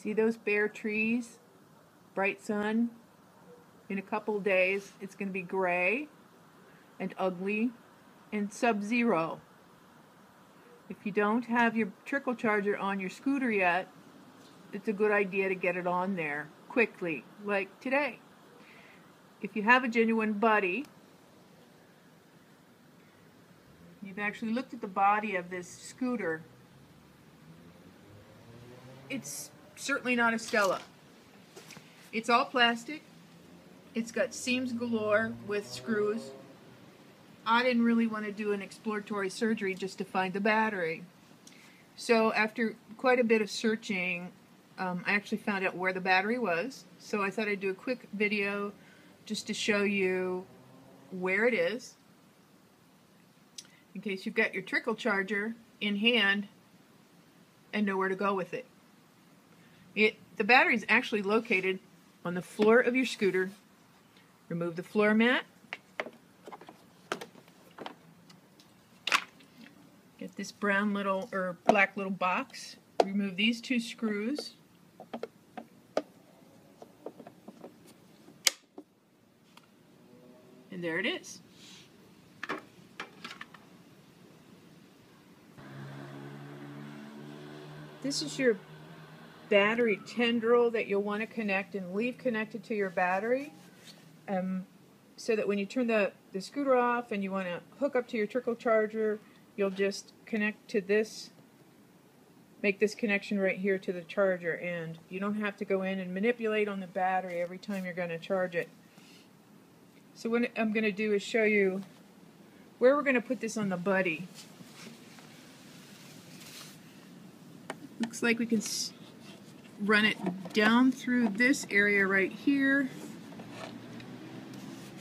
See those bare trees? Bright sun. In a couple days, it's going to be gray and ugly and sub-zero. If you don't have your trickle charger on your scooter yet, it's a good idea to get it on there quickly, like today. If you have a genuine buddy, you've actually looked at the body of this scooter. It's certainly not a Stella. It's all plastic. It's got seams galore with screws. I didn't really want to do an exploratory surgery just to find the battery. So after quite a bit of searching, I actually found out where the battery was. So I thought I'd do a quick video just to show you where it is, in case you've got your trickle charger in hand and know where to go with it. The battery is actually located on the floor of your scooter. Remove the floor mat. Get this brown little, or black little box. Remove these two screws. And there it is. This is your battery tendril that you'll want to connect and leave connected to your battery, so that when you turn the scooter off and you want to hook up to your trickle charger, you'll just connect to this, make this connection right here to the charger, and you don't have to go in and manipulate on the battery every time you're going to charge it. So what I'm going to do is show you where we're going to put this on the buddy. Looks like we can run it down through this area right here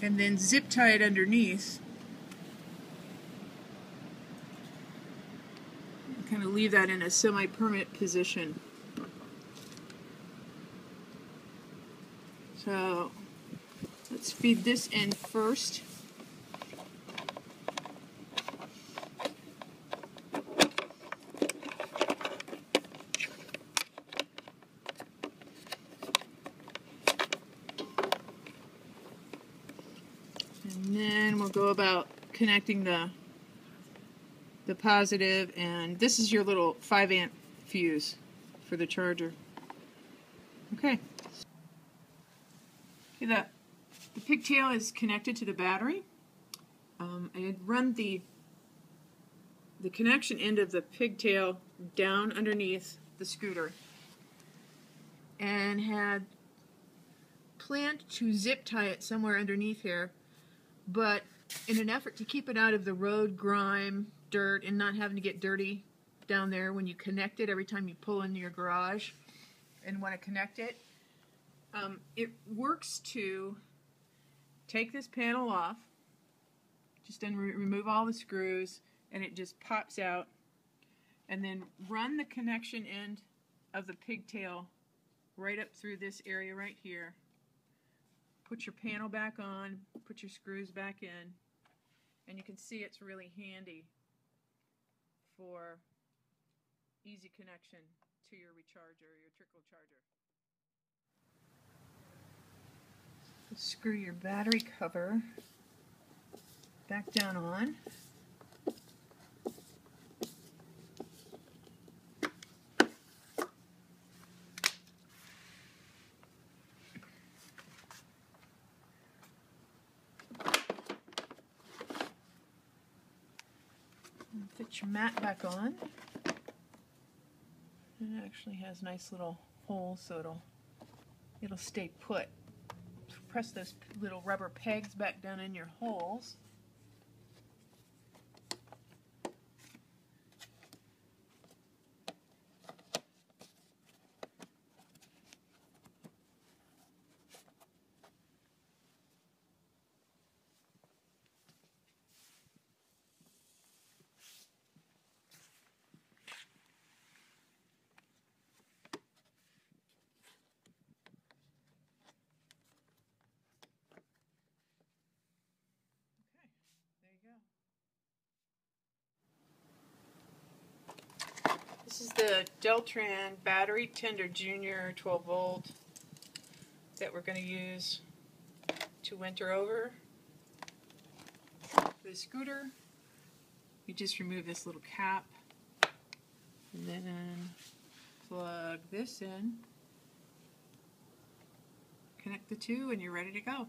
and then zip tie it underneath. Kind of leave that in a semi-permanent position. So let's feed this end first. And then we'll go about connecting the positive, and this is your little 5-amp fuse for the charger. Okay. The pigtail is connected to the battery. I had run the connection end of the pigtail down underneath the scooter and had planned to zip tie it somewhere underneath here, but in an effort to keep it out of the road grime, dirt, and not having to get dirty down there when you connect it every time you pull into your garage and want to connect it, it works to take this panel off, just remove all the screws, and it just pops out, and then run the connection end of the pigtail right up through this area right here. Put your panel back on, put your screws back in, and you can see it's really handy for easy connection to your recharger, your trickle charger. Screw your battery cover back down on. Fit your mat back on. It actually has nice little holes, so it'll stay put. Press those little rubber pegs back down in your holes. the Deltran Battery Tender Junior 12 volt that we're going to use to winter over the scooter. You just remove this little cap and then plug this in, connect the two, and you're ready to go.